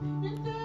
Pourquoi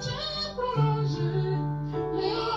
j'ai prolongé les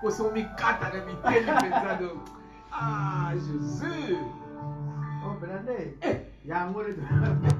Poção me cata, né? Me entende pensando. Ah, Jesus! Ô, Fernandei, já amor do